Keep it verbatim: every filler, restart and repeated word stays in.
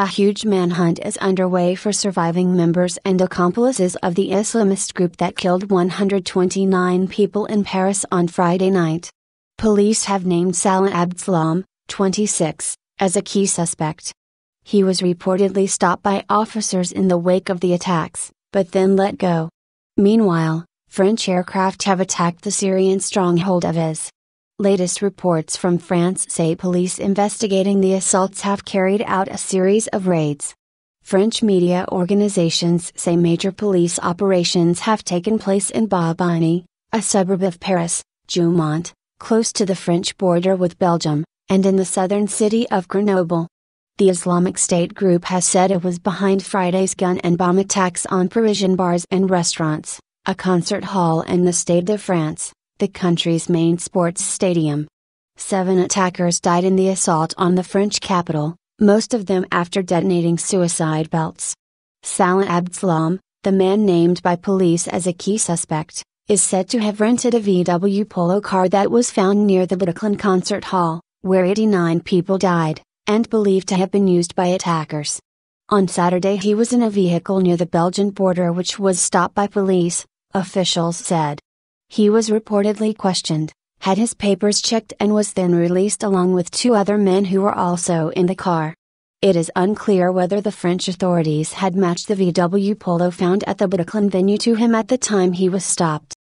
A huge manhunt is underway for surviving members and accomplices of the Islamist group that killed one hundred twenty-nine people in Paris on Friday night. Police have named Salah Abdeslam, twenty-six, as a key suspect. He was reportedly stopped by officers in the wake of the attacks, but then let go. Meanwhile, French aircraft have attacked the Syrian stronghold of Is. Latest reports from France say police investigating the assaults have carried out a series of raids. French media organizations say major police operations have taken place in Bobigny, a suburb of Paris, Jumont, close to the French border with Belgium, and in the southern city of Grenoble. The Islamic State group has said it was behind Friday's gun and bomb attacks on Parisian bars and restaurants, a concert hall and the Stade de France, the country's main sports stadium. Seven attackers died in the assault on the French capital, most of them after detonating suicide belts. Salah Abdeslam, the man named by police as a key suspect, is said to have rented a V W Polo car that was found near the Bataclan concert hall, where eighty-nine people died, and believed to have been used by attackers. On Saturday he was in a vehicle near the Belgian border which was stopped by police, officials said. He was reportedly questioned, had his papers checked and was then released along with two other men who were also in the car. It is unclear whether the French authorities had matched the V W Polo found at the Bataclan venue to him at the time he was stopped.